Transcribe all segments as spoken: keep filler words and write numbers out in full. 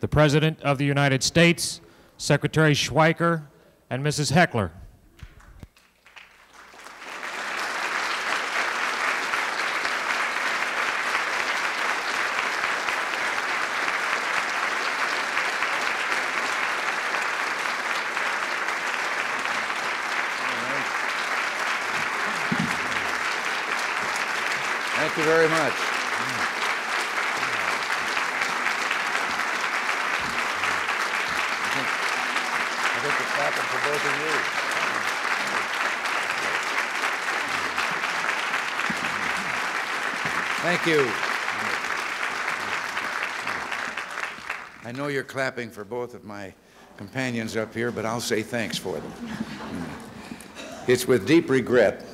the President of the United States, Secretary Schweiker, and Missus Heckler. Thank you very much. I think it's happened for both of you. Thank you. I know you're clapping for both of my companions up here, but I'll say thanks for them. It's with deep regret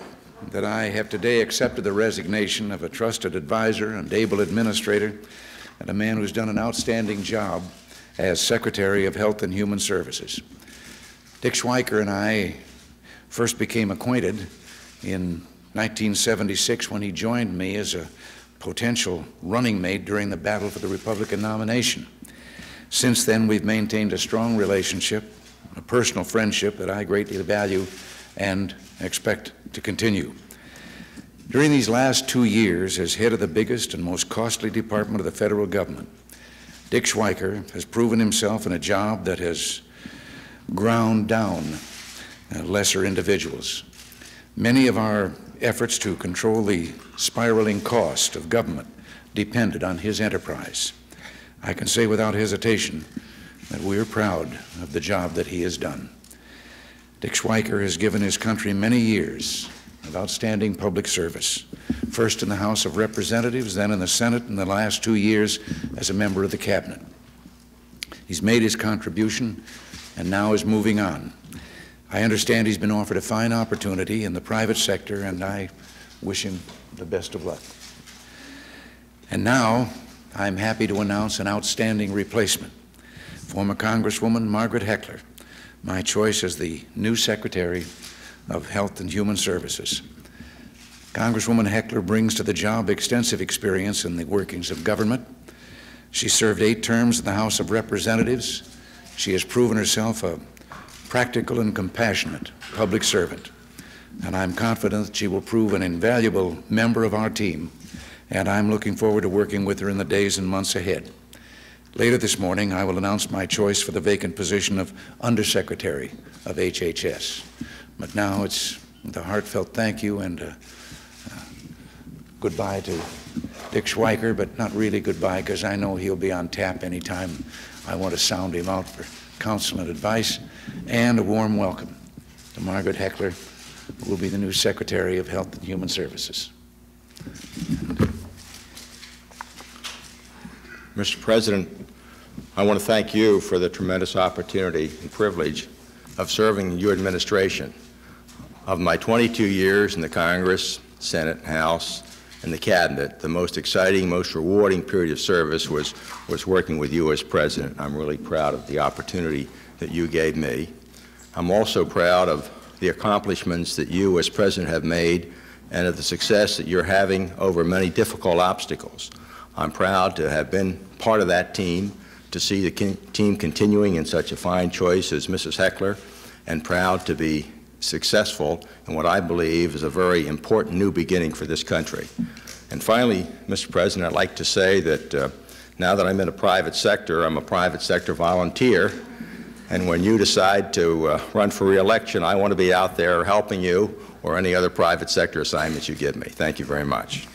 that I have today accepted the resignation of a trusted advisor and able administrator and a man who's done an outstanding job as Secretary of Health and Human Services. Dick Schweiker and I first became acquainted in nineteen seventy-six when he joined me as a potential running mate during the battle for the Republican nomination. Since then, we've maintained a strong relationship, a personal friendship that I greatly value and expect to continue. During these last two years, as head of the biggest and most costly department of the federal government, Dick Schweiker has proven himself in a job that has ground down lesser individuals. Many of our efforts to control the spiraling cost of government depended on his enterprise. I can say without hesitation that we are proud of the job that he has done. Dick Schweiker has given his country many years of outstanding public service, first in the House of Representatives, then in the Senate, and the last two years as a member of the Cabinet. He's made his contribution and now is moving on. I understand he's been offered a fine opportunity in the private sector, and I wish him the best of luck. And now I'm happy to announce an outstanding replacement, former Congresswoman Margaret Heckler, my choice as the new Secretary of Health and Human Services. Congresswoman Heckler brings to the job extensive experience in the workings of government. She served eight terms in the House of Representatives. She has proven herself a practical and compassionate public servant, and I'm confident that she will prove an invaluable member of our team, and I'm looking forward to working with her in the days and months ahead. Later this morning, I will announce my choice for the vacant position of Undersecretary of H H S. But now it's the heartfelt thank you and uh, uh, goodbye to Dick Schweiker, but not really goodbye, because I know he'll be on tap anytime I want to sound him out for counsel and advice, and a warm welcome to Margaret Heckler, who will be the new Secretary of Health and Human Services. Mister President, I want to thank you for the tremendous opportunity and privilege of serving your administration. Of my twenty-two years in the Congress, Senate, House, and the Cabinet, the most exciting, most rewarding period of service was, was working with you as President. I'm really proud of the opportunity that you gave me. I'm also proud of the accomplishments that you as President have made and of the success that you're having over many difficult obstacles. I'm proud to have been part of that team, to see the team continuing in such a fine choice as Missus Heckler, and proud to be successful in what I believe is a very important new beginning for this country. And finally, Mister President, I'd like to say that uh, now that I'm in a private sector, I'm a private sector volunteer, and when you decide to uh, run for re-election, I want to be out there helping you or any other private sector assignments you give me. Thank you very much.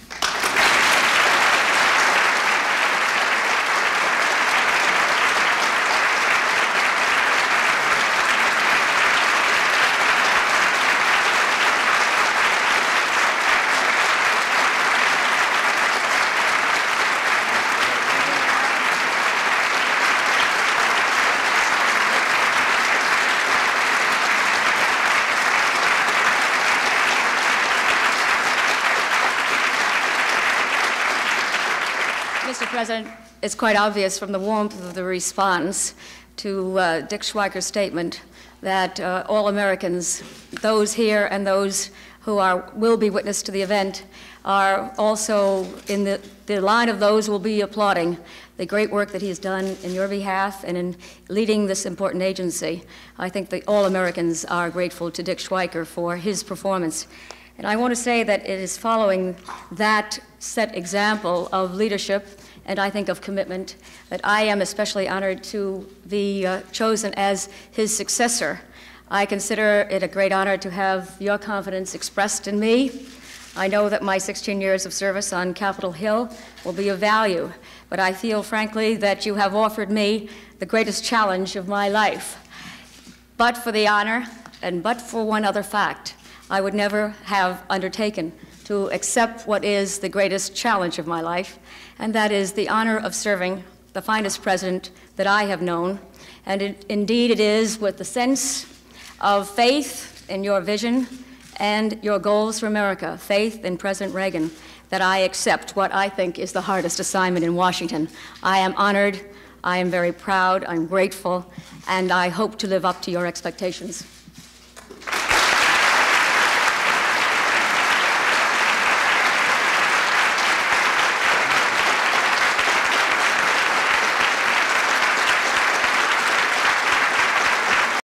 Mister President, it's quite obvious from the warmth of the response to uh, Dick Schweiker's statement that uh, all Americans, those here and those who are, will be witness to the event are also in the, the line of those who will be applauding the great work that he has done in your behalf and in leading this important agency. I think that all Americans are grateful to Dick Schweiker for his performance. And I want to say that it is following that set example of leadership and I think of commitment that I am especially honored to be uh, chosen as his successor. I consider it a great honor to have your confidence expressed in me. I know that my sixteen years of service on Capitol Hill will be of value, but I feel, frankly, that you have offered me the greatest challenge of my life. But for the honor, and but for one other fact, I would never have undertaken to accept what is the greatest challenge of my life, and that is the honor of serving the finest president that I have known. And it, indeed it is with the sense of faith in your vision and your goals for America, faith in President Reagan, that I accept what I think is the hardest assignment in Washington. I am honored, I am very proud, I'm grateful, and I hope to live up to your expectations.